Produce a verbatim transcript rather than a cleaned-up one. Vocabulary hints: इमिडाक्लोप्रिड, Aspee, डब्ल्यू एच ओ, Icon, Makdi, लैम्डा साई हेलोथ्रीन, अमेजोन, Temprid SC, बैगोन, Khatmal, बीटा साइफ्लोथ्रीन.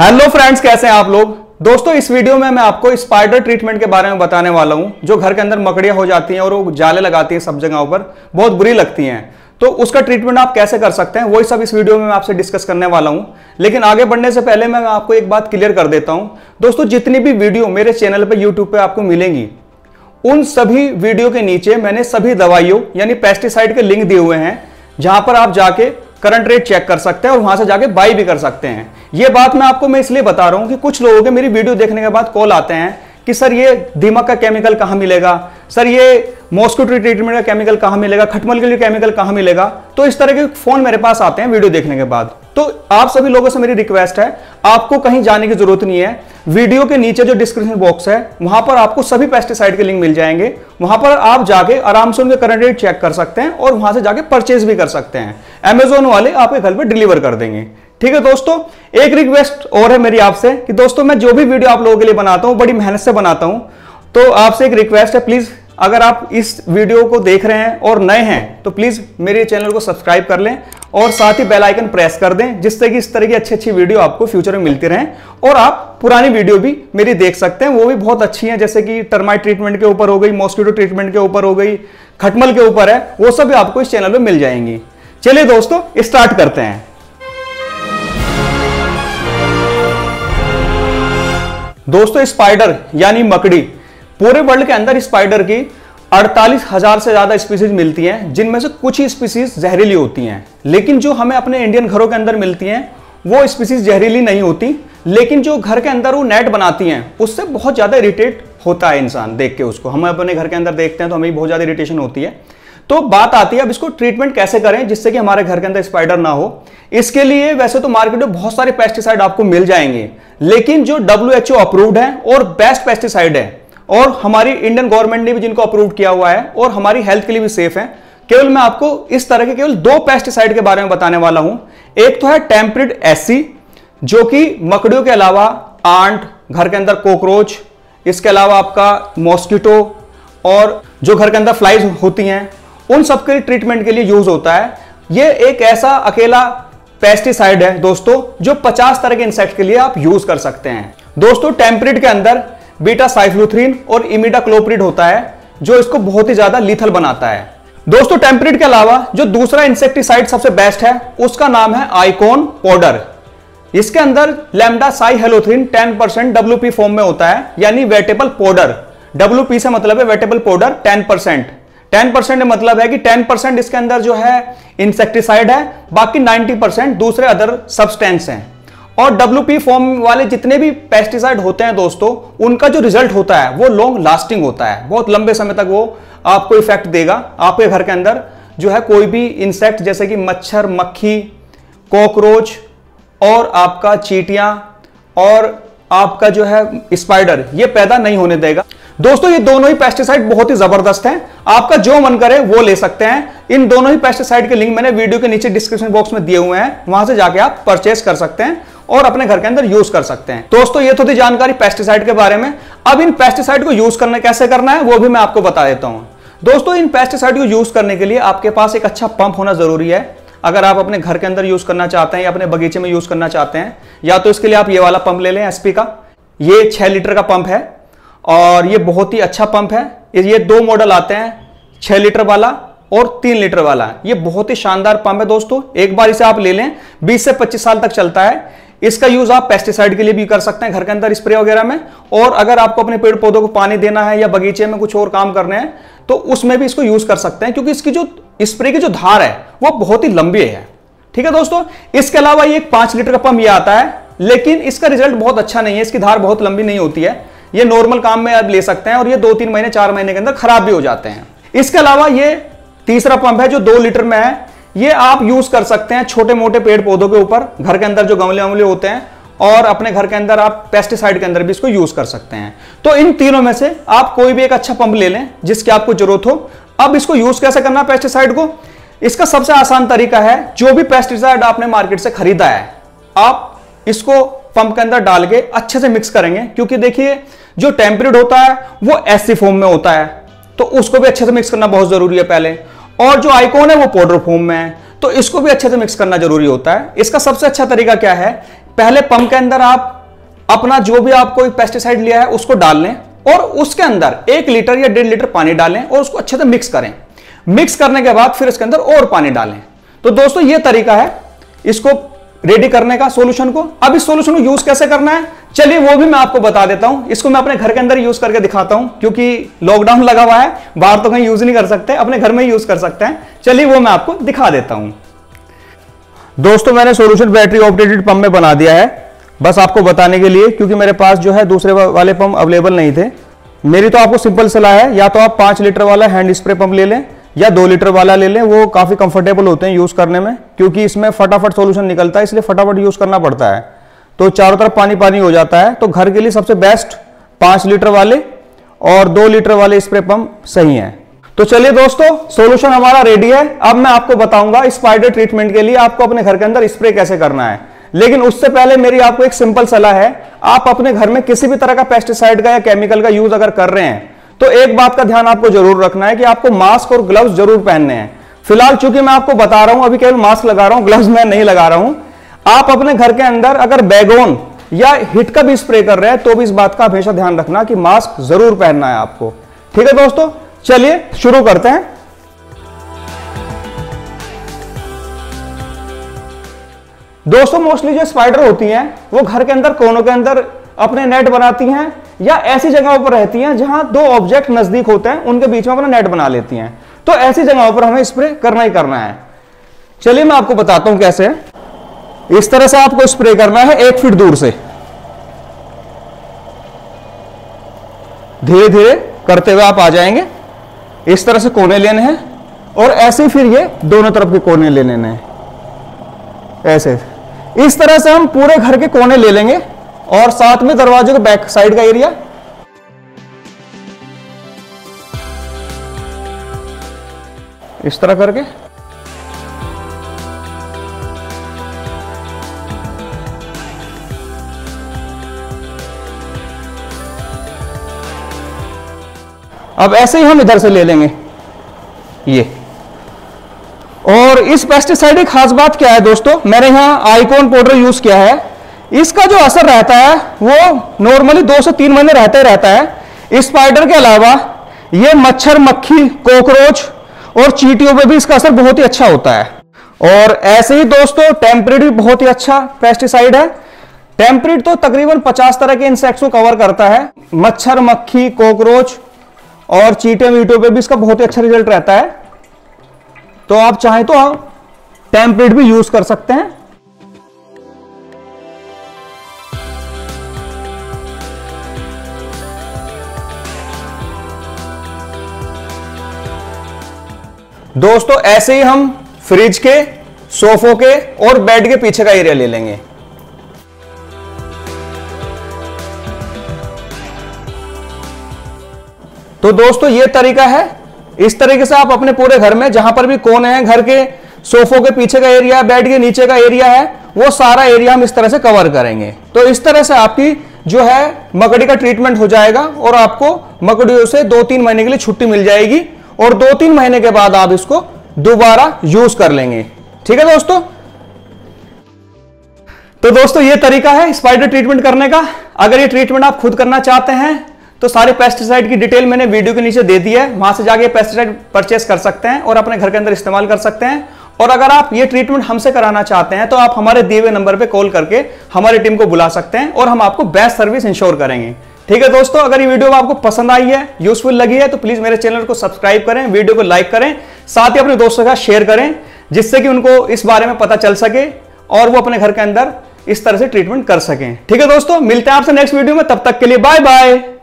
Hello friends, कैसे हैं आप लोग। दोस्तों, इस वीडियो में मैं आपको स्पाइडर ट्रीटमेंट के बारे में बताने वाला हूं, जो घर के अंदर मकड़ियां हो जाती हैं और वो जाले लगाती हैं सब जगहों पर, बहुत बुरी लगती हैं। तो उसका ट्रीटमेंट आप कैसे कर सकते हैं वही सब इस वीडियो में मैं आपसे डिस्कस करने वाला हूं। लेकिन आगे बढ़ने से पहले मैं आपको एक बात क्लियर कर देता हूं। दोस्तों, जितनी भी वीडियो मेरे चैनल पर यूट्यूब पर आपको मिलेंगी, उन सभी वीडियो के नीचे मैंने सभी दवाइयों यानी पेस्टिसाइड के लिंक दिए हुए हैं, जहां पर आप जाके करंट रेट चेक कर सकते हैं और वहां से जाके बाई भी कर सकते हैं। ये बात मैं आपको मैं इसलिए बता रहा हूं कि कुछ लोगों के मेरी वीडियो देखने के बाद कॉल आते हैं कि सर ये दीमक का केमिकल कहां मिलेगा, सर ये मॉस्किटो ट्रीटमेंट का केमिकल कहां मिलेगा, खटमल के लिए केमिकल कहां मिलेगा। तो इस तरह के फोन मेरे पास आते हैं वीडियो देखने के बाद। तो आप सभी लोगों से मेरी रिक्वेस्ट है, आपको कहीं जाने की जरूरत नहीं है। वीडियो के नीचे जो डिस्क्रिप्शन बॉक्स है वहां पर आपको सभी पेस्टिसाइड के लिंक मिल जाएंगे, वहां पर आप जाके आराम से उनके करंट रेट चेक कर सकते हैं और वहां से जाके परचेज भी कर सकते हैं। अमेजोन वाले आपके घर पर डिलीवर कर देंगे। ठीक है दोस्तों, एक रिक्वेस्ट और है मेरी आपसे कि दोस्तों मैं जो भी वीडियो आप लोगों के लिए बनाता हूँ बड़ी मेहनत से बनाता हूँ। तो आपसे एक रिक्वेस्ट है, प्लीज अगर आप इस वीडियो को देख रहे हैं और नए हैं तो प्लीज मेरे चैनल को सब्सक्राइब कर लें और साथ ही बेल आइकन प्रेस कर दें, जिससे कि इस तरह की अच्छी अच्छी वीडियो आपको फ्यूचर में मिलती रहें। और आप पुरानी वीडियो भी मेरी देख सकते हैं, वो भी बहुत अच्छी है, जैसे कि टर्माइट ट्रीटमेंट के ऊपर हो गई, मॉस्किटो ट्रीटमेंट के ऊपर हो गई, खटमल के ऊपर है, वो सब भी आपको इस चैनल पर मिल जाएंगी। चलिए दोस्तों, स्टार्ट करते हैं। दोस्तों, स्पाइडर यानी मकड़ी, पूरे वर्ल्ड के अंदर स्पाइडर की अड़तालीस हज़ार से ज़्यादा स्पीसीज मिलती हैं, जिनमें से कुछ ही स्पीसीज जहरीली होती हैं। लेकिन जो हमें अपने इंडियन घरों के अंदर मिलती हैं वो स्पीसीज जहरीली नहीं होती, लेकिन जो घर के अंदर वो नेट बनाती हैं उससे बहुत ज़्यादा इरिटेट होता है इंसान देख के उसको। हम अपने घर के अंदर देखते हैं तो हमें बहुत ज़्यादा इरिटेशन होती है। तो बात आती है अब इसको ट्रीटमेंट कैसे करें जिससे कि हमारे घर के अंदर स्पाइडर ना हो। इसके लिए वैसे तो मार्केट में बहुत सारे पेस्टिसाइड आपको मिल जाएंगे, लेकिन जो डब्ल्यू एच ओ अप्रूव्ड है और बेस्ट पेस्टिसाइड है और हमारी इंडियन गवर्नमेंट ने भी जिनको अप्रूव किया हुआ है और हमारी हेल्थ के लिए भी सेफ है, केवल मैं आपको इस तरह के केवल दो पेस्टिसाइड के बारे में बताने वाला हूं। एक तो है टेम्प्रिड एस सी, जो कि मकड़ियों के अलावा आंट, घर के अंदर कॉकरोच, इसके अलावा आपका मॉस्किटो और जो घर के अंदर फ्लाइज होती हैं उन सब के ट्रीटमेंट के लिए यूज होता है। यह एक ऐसा अकेला पेस्टिसाइड है दोस्तों जो पचास तरह के इंसेक्ट के लिए आप यूज कर सकते हैं। दोस्तों, टेम्प्रिड के अंदर बीटा साइफ्लोथ्रीन और इमिडाक्लोप्रिड होता है, जो इसको बहुत ही ज्यादा लीथल बनाता है। दोस्तों, टेम्प्रिड के अलावा जो दूसरा इंसेक्टिसाइड सबसे बेस्ट है उसका नाम है आइकॉन पाउडर। इसके अंदर लैम्डा साई हेलोथ्रीन ten percent WP form में होता है, यानी वेटेबल पाउडर। डब्ल्यूपी से मतलब है wettable powder ten percent. Ten percent मतलब है कि टेन परसेंट इसके अंदर जो है इंसेक्टिसाइड है, बाकी नाइन्टी परसेंट दूसरे अदर सब्सटेंस हैं। और डब्ल्यूपी फॉर्म वाले जितने भी पेस्टिसाइड होते हैं दोस्तों, उनका जो रिजल्ट होता है वो लॉन्ग लास्टिंग होता है, बहुत लंबे समय तक वो आपको इफेक्ट देगा। आपके घर के अंदर जो है कोई भी इंसेक्ट जैसे कि मच्छर, मक्खी, कॉकरोच और आपका चींटियां और आपका जो है स्पाइडर, ये पैदा नहीं होने देगा। दोस्तों, ये दोनों ही पेस्टिसाइड बहुत ही जबरदस्त हैं, आपका जो मन करे वो ले सकते हैं। इन दोनों ही पेस्टिसाइड के लिंक मैंने वीडियो के नीचे डिस्क्रिप्शन बॉक्स में दिए हुए हैं, वहां से जाके आप परचेस कर सकते हैं और अपने घर के अंदर यूज कर सकते हैं। दोस्तों, ये तो थी जानकारी पेस्टिसाइड के बारे में। अब इन पेस्टिसाइड को यूज करना कैसे करना है वो भी मैं आपको बता देता हूं। दोस्तों, इन पेस्टिसाइड को यूज करने के लिए आपके पास एक अच्छा पंप होना जरूरी है। अगर आप अपने घर के अंदर यूज करना चाहते हैं या अपने बगीचे में यूज करना चाहते हैं, या तो इसके लिए आप ये वाला पंप ले लें, एस पी का। ये छह लीटर का पंप है और ये बहुत ही अच्छा पंप है। ये दो मॉडल आते हैं, छह लीटर वाला और तीन लीटर वाला। ये बहुत ही शानदार पंप है दोस्तों, एक बार इसे आप ले लें, बीस से पच्चीस साल तक चलता है। इसका यूज आप पेस्टिसाइड के लिए भी कर सकते हैं, घर के अंदर स्प्रे वगैरह में, और अगर आपको अपने पेड़ पौधों को पानी देना है या बगीचे में कुछ और काम करने हैं तो उसमें भी इसको यूज कर सकते हैं, क्योंकि इसकी जो स्प्रे की जो धार है वो बहुत ही लंबी है। ठीक है दोस्तों, इसके अलावा ये एक पांच लीटर का पंप यह आता है, लेकिन इसका रिजल्ट बहुत अच्छा नहीं है, इसकी धार बहुत लंबी नहीं होती है। ये नॉर्मल काम में आप ले सकते हैं और ये दो तीन महीने चार महीने के अंदर खराब भी हो जाते हैं। इसके अलावा ये तीसरा पंप है जो दो लीटर में है, ये आप यूज कर सकते हैं छोटे मोटे पेड़ पौधों के ऊपर, घर के अंदर जो गमले वमले होते हैं, और अपने घर के अंदर आप पेस्टिसाइड के अंदर भी इसको यूज कर सकते हैं। तो इन तीनों में से आप कोई भी एक अच्छा पंप ले लें जिसकी आपको जरूरत हो। अब इसको यूज कैसे करना है पेस्टिसाइड को, इसका सबसे आसान तरीका है, जो भी पेस्टिसाइड आपने मार्केट से खरीदा है आप इसको पंप के अंदर डाल के अच्छे से मिक्स करेंगे, क्योंकि देखिए जो टेम्प्रिड होता है वो एस सी फॉर्म में होता है, तो उसको भी अच्छे से मिक्स करना बहुत जरूरी है पहले, और जो आइकॉन है वो पाउडर फॉर्म में है, तो इसको भी अच्छे से मिक्स करना जरूरी होता है। इसका सबसे अच्छा तरीका क्या है, पहले पंप के अंदर आप अपना जो भी आप कोई पेस्टिसाइड लिया है उसको डाल लें और उसके अंदर एक लीटर या डेढ़ लीटर पानी डालें और उसको अच्छे से मिक्स करें। मिक्स करने के बाद फिर इसके अंदर और पानी डालें। तो दोस्तों ये तरीका है इसको रेडी करने का, सॉल्यूशन को। अब इस सॉल्यूशन को यूज कैसे करना है चलिए वो भी मैं आपको बता देता हूं। इसको मैं अपने घर के अंदर यूज करके दिखाता हूं क्योंकि लॉकडाउन लगा हुआ है, बाहर तो कहीं यूज नहीं कर सकते, अपने घर में यूज कर सकते हैं। चलिए वो मैं आपको दिखा देता हूं। दोस्तों मैंने सॉल्यूशन बैटरी ऑपरेटेड पंप में बना दिया है, बस आपको बताने के लिए, क्योंकि मेरे पास जो है दूसरे वाले पंप अवेलेबल नहीं थे। मेरी तो आपको सिंपल सलाह है, या तो आप पाँच लीटर वाला हैंड स्प्रे पंप ले लें या दो लीटर वाला ले लें, वो काफ़ी कंफर्टेबल होते हैं यूज़ करने में, क्योंकि इसमें फटाफट सॉल्यूशन निकलता है, इसलिए फटाफट यूज़ करना पड़ता है, तो चारों तरफ पानी पानी हो जाता है। तो घर के लिए सबसे बेस्ट पाँच लीटर वाले और दो लीटर वाले स्प्रे पंप सही हैं। तो चलिए दोस्तों सॉल्यूशन हमारा रेडी है। अब मैं आपको बताऊंगा स्पाइडर ट्रीटमेंट के लिए आपको अपने घर के अंदर स्प्रे कैसे करना है, लेकिन उससे पहले मेरी आपको एक सिंपल सलाह है। आप अपने घर में किसी भी तरह का पेस्टिसाइड का या केमिकल का यूज अगर कर रहे हैं तो एक बात का ध्यान आपको जरूर रखना है कि आपको मास्क और ग्लव्स जरूर पहनने हैं। फिलहाल चूंकि मैं आपको बता रहा हूं अभी केवल मास्क लगा रहा हूं, ग्लव्स मैं नहीं लगा रहा हूं। आप अपने घर के अंदर अगर बैगोन या हिट का भी स्प्रे कर रहे हैं तो भी इस बात का हमेशा ध्यान रखना कि मास्क जरूर पहनना है आपको। ठीक है दोस्तों, चलिए शुरू करते हैं। दोस्तों मोस्टली जो स्पाइडर होती हैं वो घर के अंदर कोनों के अंदर अपने नेट बनाती हैं या ऐसी जगहों पर रहती हैं जहां दो ऑब्जेक्ट नजदीक होते हैं, उनके बीच में अपना नेट बना लेती हैं। तो ऐसी जगहों पर हमें स्प्रे करना ही करना है। चलिए मैं आपको बताता हूं कैसे। इस तरह से आपको स्प्रे करना है एक फीट दूर से, धीरे धीरे करते हुए आप आ जाएंगे। इस तरह से कोने लेने हैं और ऐसे फिर ये दोनों तरफ के कोने ले लेने हैं, ऐसे। इस तरह से हम पूरे घर के कोने ले लेंगे और साथ में दरवाजे के बैक साइड का एरिया। इस तरह करके अब ऐसे ही हम इधर से ले लेंगे ये। और इस पेस्टिसाइड की खास बात क्या है दोस्तों, मैंने यहाँ आइकॉन पाउडर यूज किया है। इसका जो असर रहता है वो नॉर्मली दो से तीन महीने रहता ही रहता है। स्पाइडर के अलावा ये मच्छर, मक्खी, कॉकरोच और चींटियों पे भी इसका असर बहुत ही अच्छा होता है। और ऐसे ही दोस्तों टेम्प्रिड भी बहुत ही अच्छा पेस्टिसाइड है। टेम्प्रिड तो तकरीबन पचास तरह के इंसेक्ट्स को कवर करता है। मच्छर, मक्खी, कॉकरोच और चींटियों वीटियों पर भी इसका बहुत ही अच्छा रिजल्ट रहता है। तो आप चाहें तो आप टेम्प्रिड भी यूज कर सकते हैं। दोस्तों ऐसे ही हम फ्रिज के, सोफों के और बेड के पीछे का एरिया ले लेंगे। तो दोस्तों ये तरीका है। इस तरीके से आप अपने पूरे घर में जहां पर भी कोने हैं, घर के सोफों के पीछे का एरिया, बेड के नीचे का एरिया है, वो सारा एरिया हम इस तरह से कवर करेंगे। तो इस तरह से आपकी जो है मकड़ी का ट्रीटमेंट हो जाएगा और आपको मकड़ियों से दो तीन महीने के लिए छुट्टी मिल जाएगी और दो तीन महीने के बाद आप इसको दोबारा यूज कर लेंगे। ठीक है दोस्तों, तो दोस्तों ये तरीका है स्पाइडर ट्रीटमेंट करने का। अगर ये ट्रीटमेंट आप खुद करना चाहते हैं तो सारे पेस्टिसाइड की डिटेल मैंने वीडियो के नीचे दे दी है, वहां से जाके पेस्टिसाइड परचेस कर सकते हैं और अपने घर के अंदर इस्तेमाल कर सकते हैं। और अगर आप ये ट्रीटमेंट हमसे कराना चाहते हैं तो आप हमारे दिए हुए नंबर पर कॉल करके हमारी टीम को बुला सकते हैं और हम आपको बेस्ट सर्विस इंश्योर करेंगे। ठीक है दोस्तों, अगर ये वीडियो आपको पसंद आई है, यूजफुल लगी है तो प्लीज मेरे चैनल को सब्सक्राइब करें, वीडियो को लाइक करें, साथ ही अपने दोस्तों का शेयर करें जिससे कि उनको इस बारे में पता चल सके और वो अपने घर के अंदर इस तरह से ट्रीटमेंट कर सकें। ठीक है दोस्तों, मिलते हैं आपसे नेक्स्ट वीडियो में, तब तक के लिए बाय बाय।